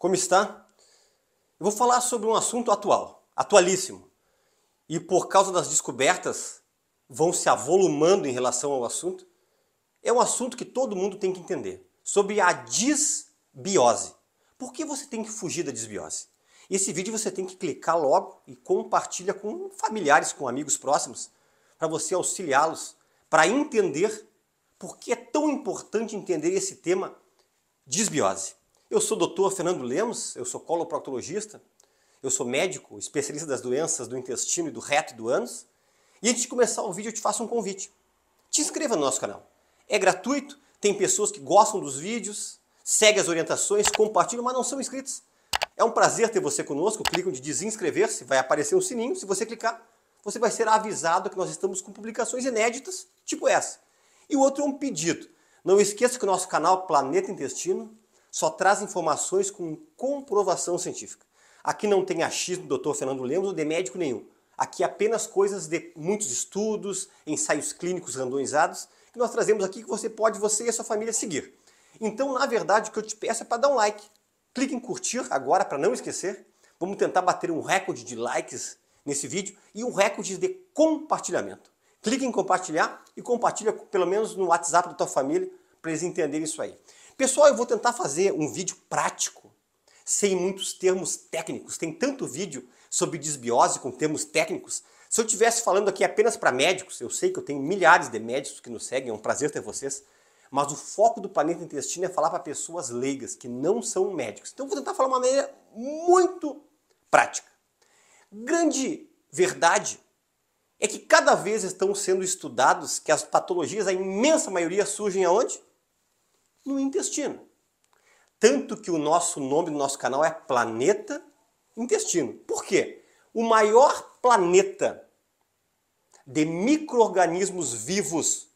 Como está? Eu vou falar sobre um assunto atualíssimo. E por causa das descobertas, vão se avolumando em relação ao assunto. É um assunto que todo mundo tem que entender. Sobre a disbiose. Por que você tem que fugir da disbiose? Esse vídeo você tem que clicar logo e compartilha com familiares, com amigos próximos, para você auxiliá-los, para entender por que é tão importante entender esse tema disbiose. Eu sou o Dr. Fernando Lemos, eu sou coloproctologista, eu sou médico, especialista das doenças do intestino e do reto e do ânus. E antes de começar o vídeo eu te faço um convite. Te inscreva no nosso canal. É gratuito, tem pessoas que gostam dos vídeos, seguem as orientações, compartilham, mas não são inscritos. É um prazer ter você conosco, clica onde diz inscrever-se, vai aparecer um sininho, se você clicar, você vai ser avisado que nós estamos com publicações inéditas, tipo essa. E o outro é um pedido. Não esqueça que o nosso canal Planeta Intestino só traz informações com comprovação científica. Aqui não tem achismo do Dr. Fernando Lemos ou de médico nenhum. Aqui apenas coisas de muitos estudos, ensaios clínicos randomizados, que nós trazemos aqui que você e a sua família seguir. Então, na verdade, o que eu te peço é para dar um like. Clique em curtir agora para não esquecer. Vamos tentar bater um recorde de likes nesse vídeo e um recorde de compartilhamento. Clique em compartilhar e compartilha pelo menos no WhatsApp da tua família para eles entenderem isso aí. Pessoal, eu vou tentar fazer um vídeo prático, sem muitos termos técnicos. Tem tanto vídeo sobre disbiose com termos técnicos. Se eu estivesse falando aqui apenas para médicos, eu sei que eu tenho milhares de médicos que nos seguem, é um prazer ter vocês. Mas o foco do Planeta Intestino é falar para pessoas leigas, que não são médicos. Então eu vou tentar falar de uma maneira muito prática. Grande verdade é que cada vez estão sendo estudados que as patologias, a imensa maioria, surgem aonde? No intestino. Tanto que o nosso nome do nosso canal é Planeta Intestino. Por quê? O maior planeta de micro-organismos vivos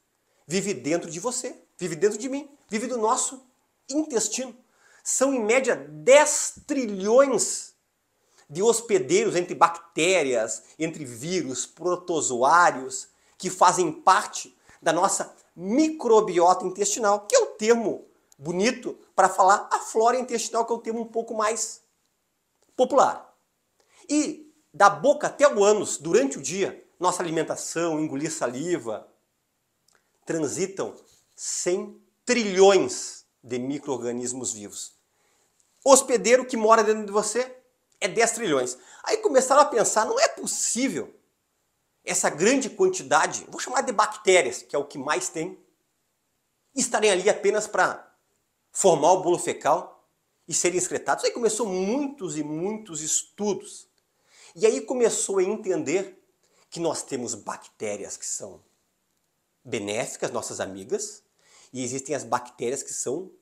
vive dentro de você. Vive dentro de mim, vive do nosso intestino. São, em média, 10 trilhões de hospedeiros entre bactérias, entre vírus, protozoários, que fazem parte da nossa microbiota intestinal, que é um termo bonito para falar a flora intestinal, que é um termo um pouco mais popular. E da boca até o ânus, durante o dia, nossa alimentação, engolir saliva, transitam 100 trilhões de micro-organismos vivos. Hospedeiro que mora dentro de você é 10 trilhões. Aí começaram a pensar, não é possível essa grande quantidade, vou chamar de bactérias, que é o que mais tem, estarem ali apenas para formar o bolo fecal e serem excretados. Aí começou muitos e muitos estudos. E aí começou a entender que nós temos bactérias que são benéficas, nossas amigas, e existem as bactérias que são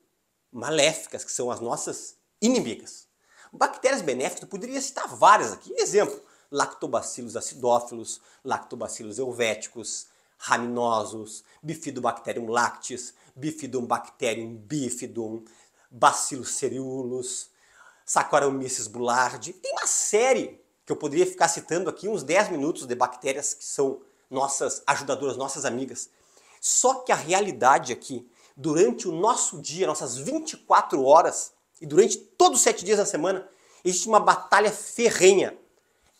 maléficas, que são as nossas inimigas. Bactérias benéficas, eu poderia citar várias aqui. Exemplo, Lactobacillus acidophilus, Lactobacillus helveticus, raminosos, Bifidobacterium lactis, Bifidum bacterium bifidum, Bacillus cereus, Saccharomyces boulardii. Tem uma série que eu poderia ficar citando aqui, uns 10 minutos, de bactérias que são nossas ajudadoras, nossas amigas. Só que a realidade aqui, durante o nosso dia, nossas 24 horas, e durante todos os 7 dias da semana, existe uma batalha ferrenha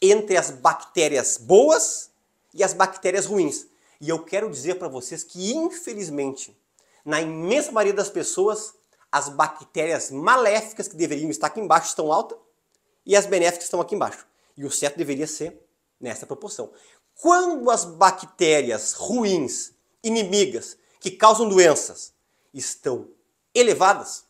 entre as bactérias boas e as bactérias ruins. E eu quero dizer para vocês que, infelizmente, na imensa maioria das pessoas, as bactérias maléficas que deveriam estar aqui embaixo estão altas e as benéficas estão aqui embaixo. E o certo deveria ser nessa proporção. Quando as bactérias ruins, inimigas, que causam doenças, estão elevadas,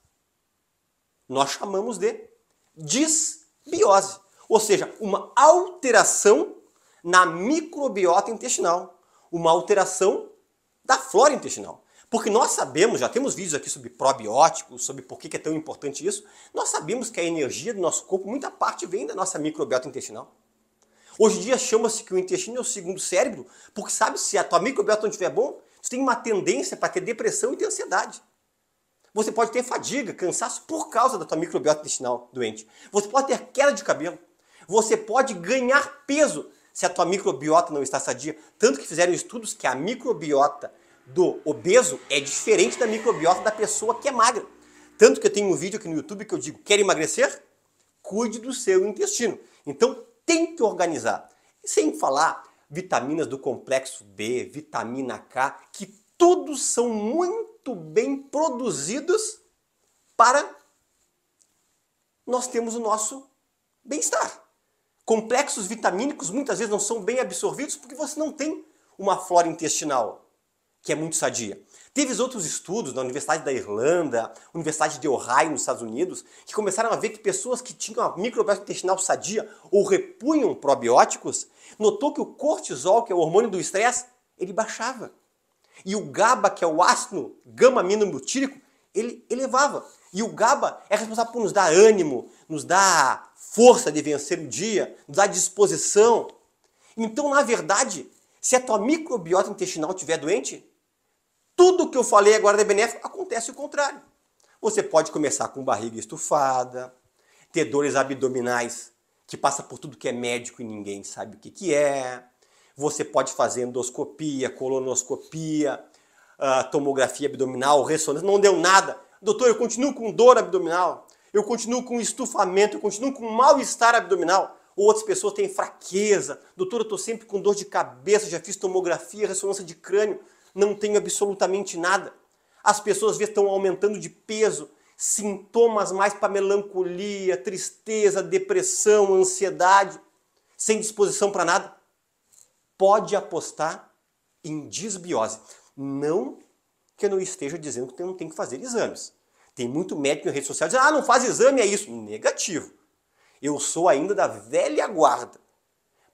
nós chamamos de disbiose, ou seja, uma alteração na microbiota intestinal, uma alteração da flora intestinal. Porque nós sabemos, já temos vídeos aqui sobre probióticos, sobre por que é tão importante isso, nós sabemos que a energia do nosso corpo, muita parte vem da nossa microbiota intestinal. Hoje em dia chama-se que o intestino é o segundo cérebro, porque sabe, se a tua microbiota não estiver bom, você tem uma tendência para ter depressão e ter ansiedade. Você pode ter fadiga, cansaço por causa da tua microbiota intestinal doente. Você pode ter queda de cabelo. Você pode ganhar peso se a tua microbiota não está sadia. Tanto que fizeram estudos que a microbiota do obeso é diferente da microbiota da pessoa que é magra. Tanto que eu tenho um vídeo aqui no YouTube que eu digo, quer emagrecer? Cuide do seu intestino. Então tem que organizar. E sem falar vitaminas do complexo B, vitamina K, que todos são muito bem produzidos para nós termos o nosso bem-estar. Complexos vitamínicos muitas vezes não são bem absorvidos porque você não tem uma flora intestinal que é muito sadia. Teve outros estudos na Universidade da Irlanda, Universidade de Ohio nos Estados Unidos, que começaram a ver que pessoas que tinham a microbiota intestinal sadia ou repunham probióticos, notou que o cortisol, que é o hormônio do estresse, ele baixava. E o GABA, que é o ácido gama-aminobutírico, ele elevava. E o GABA é responsável por nos dar ânimo, nos dar força de vencer o dia, nos dar disposição. Então, na verdade, se a tua microbiota intestinal estiver doente, tudo que eu falei agora de benéfico acontece o contrário. Você pode começar com barriga estufada, ter dores abdominais que passa por tudo que é médico e ninguém sabe o que é. Você pode fazer endoscopia, colonoscopia, tomografia abdominal, ressonância, não deu nada. Doutor, eu continuo com dor abdominal, eu continuo com estufamento, eu continuo com mal-estar abdominal. Ou outras pessoas têm fraqueza. Doutor, eu estou sempre com dor de cabeça, já fiz tomografia, ressonância de crânio, não tenho absolutamente nada. As pessoas estão aumentando de peso, sintomas mais para melancolia, tristeza, depressão, ansiedade, sem disposição para nada. Pode apostar em disbiose. Não que eu não esteja dizendo que não tem que fazer exames. Tem muito médico em redes sociais dizendo, ah, não faz exame, é isso. Negativo. Eu sou ainda da velha guarda.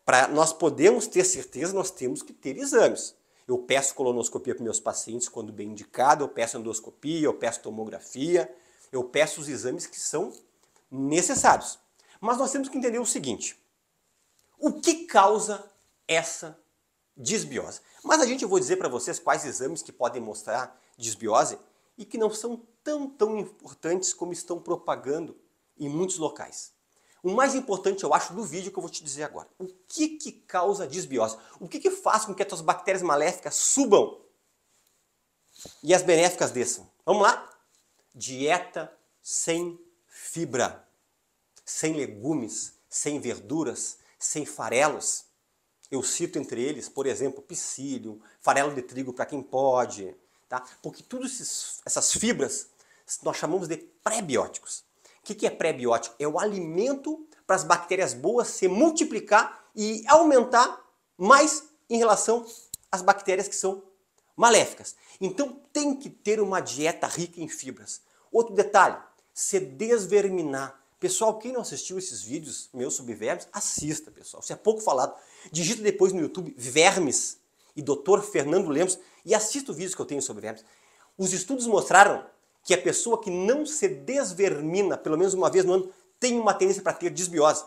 Para nós podermos ter certeza, nós temos que ter exames. Eu peço colonoscopia para meus pacientes quando bem indicado, eu peço endoscopia, eu peço tomografia, eu peço os exames que são necessários. Mas nós temos que entender o seguinte, o que causa essa disbiose? Mas eu vou dizer para vocês quais exames que podem mostrar disbiose e que não são tão importantes como estão propagando em muitos locais. O mais importante, eu acho, do vídeo que eu vou te dizer agora. O que causa disbiose? O que faz com que as tuas bactérias maléficas subam e as benéficas desçam? Vamos lá? Dieta sem fibra, sem legumes, sem verduras, sem farelos. Eu cito entre eles, por exemplo, psyllium, farelo de trigo para quem pode, tá? Porque todas essas fibras nós chamamos de pré-bióticos. O que é pré-biótico? É o alimento para as bactérias boas se multiplicar e aumentar mais em relação às bactérias que são maléficas. Então tem que ter uma dieta rica em fibras. Outro detalhe, se desverminar. Pessoal, quem não assistiu esses vídeos, meus sobre vermes, assista, pessoal. Isso é pouco falado. Digita depois no YouTube vermes e Dr. Fernando Lemos e assista o vídeo que eu tenho sobre vermes. Os estudos mostraram que a pessoa que não se desvermina, pelo menos uma vez no ano, tem uma tendência para ter disbiose.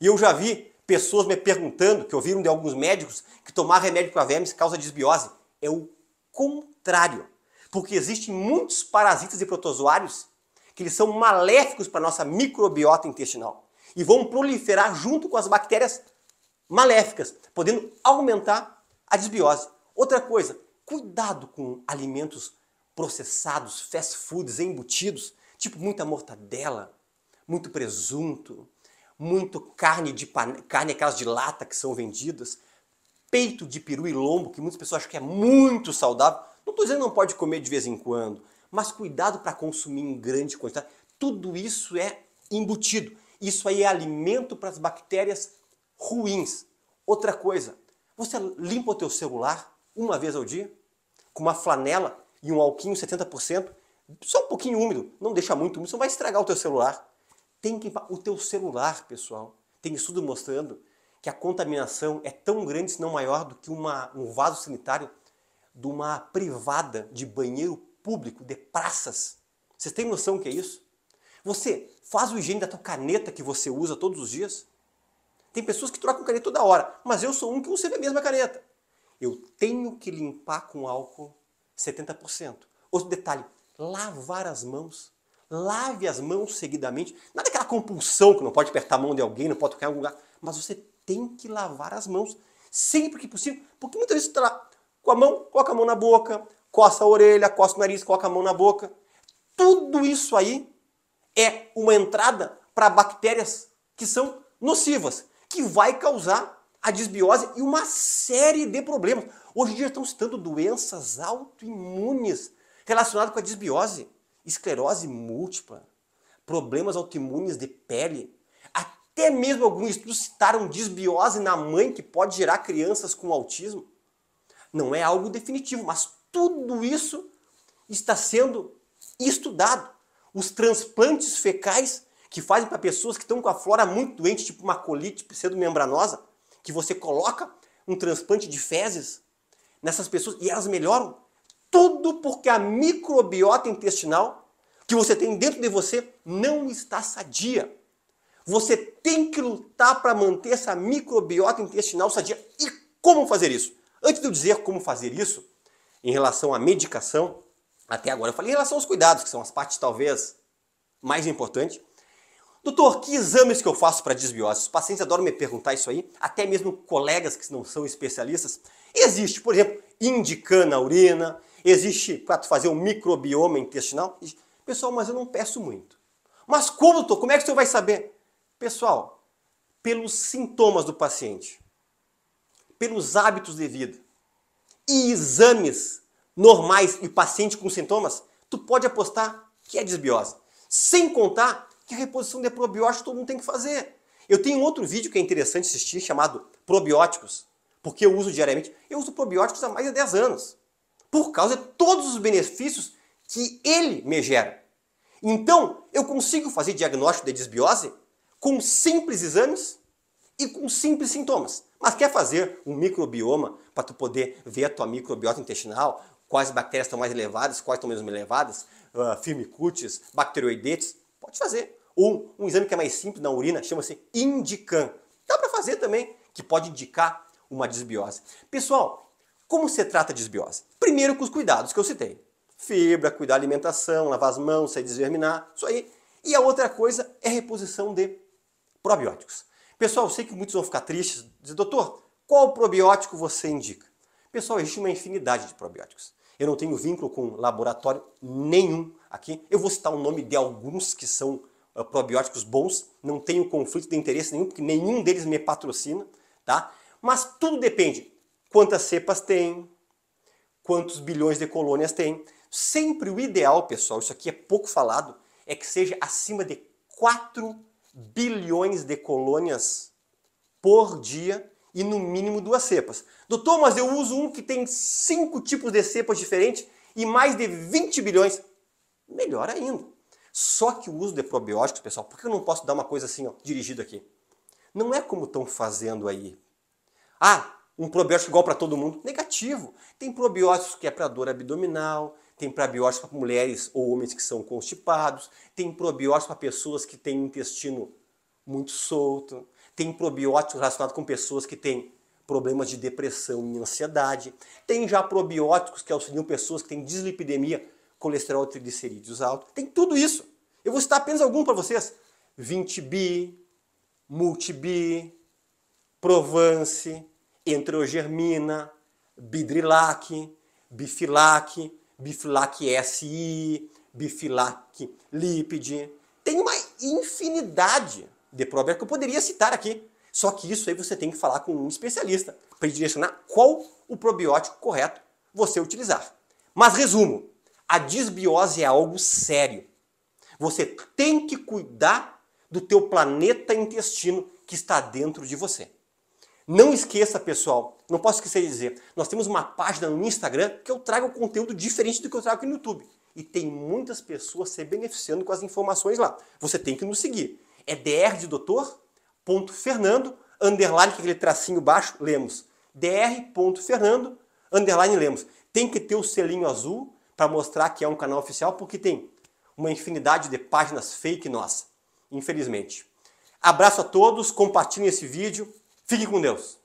E eu já vi pessoas me perguntando, que ouviram de alguns médicos, que tomar remédio para vermes causa disbiose. É o contrário. Porque existem muitos parasitas e protozoários que eles são maléficos para a nossa microbiota intestinal e vão proliferar junto com as bactérias maléficas, podendo aumentar a disbiose. Outra coisa, cuidado com alimentos processados, fast foods, embutidos, tipo muita mortadela, muito presunto, muito carne aquelas de lata que são vendidas, peito de peru e lombo, que muitas pessoas acham que é muito saudável. Não estou dizendo que não pode comer de vez em quando, mas cuidado para consumir em grande quantidade. Tudo isso é embutido. Isso aí é alimento para as bactérias ruins. Outra coisa, você limpa o teu celular uma vez ao dia, com uma flanela e um alquinho 70%, só um pouquinho úmido, não deixa muito úmido, senão vai estragar o teu celular. Tem que limpar o teu celular, pessoal. Tem estudo mostrando que a contaminação é tão grande, se não maior, do que um vaso sanitário de uma privada de banheiro público, de praças. Vocês têm noção do que é isso? Você faz o higiene da tua caneta que você usa todos os dias? Tem pessoas que trocam caneta toda hora, mas eu sou um que não usa a mesma caneta. Eu tenho que limpar com álcool 70%. Outro detalhe, lavar as mãos. Lave as mãos seguidamente. Nada daquela compulsão que não pode apertar a mão de alguém, não pode tocar em algum lugar, mas você tem que lavar as mãos sempre que possível, porque muitas vezes você está lá com a mão, coloca a mão na boca, coça a orelha, coça o nariz, coloca a mão na boca. Tudo isso aí é uma entrada para bactérias que são nocivas, que vai causar a disbiose e uma série de problemas. Hoje em dia estão citando doenças autoimunes relacionadas com a disbiose, esclerose múltipla, problemas autoimunes de pele. Até mesmo alguns estudos citaram disbiose na mãe, que pode gerar crianças com autismo. Não é algo definitivo, mas tudo isso está sendo estudado. Os transplantes fecais que fazem para pessoas que estão com a flora muito doente, tipo uma colite pseudomembranosa, que você coloca um transplante de fezes nessas pessoas e elas melhoram. Tudo porque a microbiota intestinal que você tem dentro de você não está sadia. Você tem que lutar para manter essa microbiota intestinal sadia. E como fazer isso? Antes de eu dizer como fazer isso, em relação à medicação, até agora eu falei em relação aos cuidados, que são as partes talvez mais importantes. Doutor, que exames que eu faço para disbiose? Os pacientes adoram me perguntar isso aí, até mesmo colegas que não são especialistas. Existe, por exemplo, indicam na urina, existe para fazer um microbioma intestinal. Pessoal, mas eu não peço muito. Mas como, doutor? Como é que o senhor vai saber? Pessoal, pelos sintomas do paciente, pelos hábitos de vida e exames normais e paciente com sintomas, tu pode apostar que é disbiose. Sem contar que a reposição de probióticos todo mundo tem que fazer. Eu tenho outro vídeo que é interessante assistir, chamado Probióticos, porque eu uso diariamente. Eu uso probióticos há mais de 10 anos, por causa de todos os benefícios que ele me gera. Então, eu consigo fazer diagnóstico de disbiose com simples exames e com simples sintomas. Mas quer fazer um microbioma para tu poder ver a tua microbiota intestinal, quais bactérias estão mais elevadas, quais estão menos elevadas, firmicutes, bacteroidetes, pode fazer. Ou um exame que é mais simples na urina, chama-se INDICAM. Dá para fazer também, que pode indicar uma disbiose. Pessoal, como se trata a disbiose? Primeiro com os cuidados que eu citei. Fibra, cuidar da alimentação, lavar as mãos, se desverminar, isso aí. E a outra coisa é a reposição de probióticos. Pessoal, eu sei que muitos vão ficar tristes, dizer, doutor, qual probiótico você indica? Pessoal, existe uma infinidade de probióticos. Eu não tenho vínculo com laboratório nenhum aqui. Eu vou citar o nome de alguns que são probióticos bons. Não tenho conflito de interesse nenhum, porque nenhum deles me patrocina, tá? Mas tudo depende. Quantas cepas tem? Quantos bilhões de colônias tem? Sempre o ideal, pessoal, isso aqui é pouco falado, é que seja acima de 4 bilhões de colônias por dia e no mínimo 2 cepas. Doutor, mas eu uso um que tem 5 tipos de cepas diferentes e mais de 20 bilhões. Melhor ainda. Só que o uso de probióticos, pessoal, por que eu não posso dar uma coisa assim, ó, dirigido aqui? Não é como estão fazendo aí. Ah, um probiótico igual para todo mundo? Negativo. Tem probióticos que é para dor abdominal, tem probióticos para mulheres ou homens que são constipados, tem probióticos para pessoas que têm intestino muito solto, tem probióticos relacionados com pessoas que têm problemas de depressão e ansiedade, tem já probióticos que auxiliam pessoas que têm dislipidemia, colesterol e triglicerídeos altos, tem tudo isso. Eu vou citar apenas algum para vocês. Vintibi, Multibi, Provance, Enterogermina, Bidrilac, Bifilac, Bifilac SI, Bifilac Lipide. Tem uma infinidade de probióticos que eu poderia citar aqui. Só que isso aí você tem que falar com um especialista para direcionar qual o probiótico correto você utilizar. Mas resumo, a disbiose é algo sério. Você tem que cuidar do teu planeta intestino que está dentro de você. Não esqueça, pessoal, não posso esquecer de dizer, nós temos uma página no Instagram que eu trago conteúdo diferente do que eu trago aqui no YouTube. E tem muitas pessoas se beneficiando com as informações lá. Você tem que nos seguir. É dr de doutor.fernando, underline, aquele tracinho baixo, Lemos. dr.fernando, underline Lemos. Tem que ter o selinho azul para mostrar que é um canal oficial, porque tem uma infinidade de páginas fake nossa, infelizmente. Abraço a todos, compartilhem esse vídeo. Fique com Deus!